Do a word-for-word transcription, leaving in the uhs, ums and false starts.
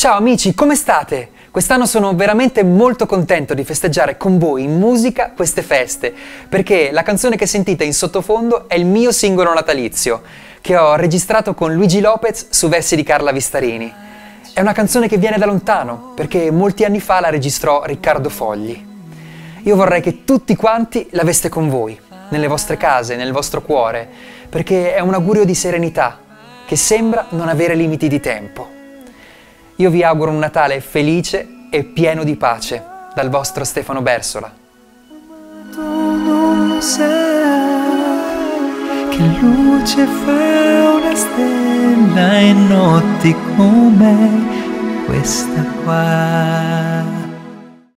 Ciao amici, come state? Quest'anno sono veramente molto contento di festeggiare con voi in musica queste feste, perché la canzone che sentite in sottofondo è il mio singolo natalizio, che ho registrato con Luigi Lopez su versi di Carla Vistarini. È una canzone che viene da lontano, perché molti anni fa la registrò Riccardo Fogli. Io vorrei che tutti quanti l'aveste con voi, nelle vostre case, nel vostro cuore, perché è un augurio di serenità, che sembra non avere limiti di tempo. Io vi auguro un Natale felice e pieno di pace, dal vostro Stefano Bersola. Tu non sai che luce fa una stella in notti come questa qua.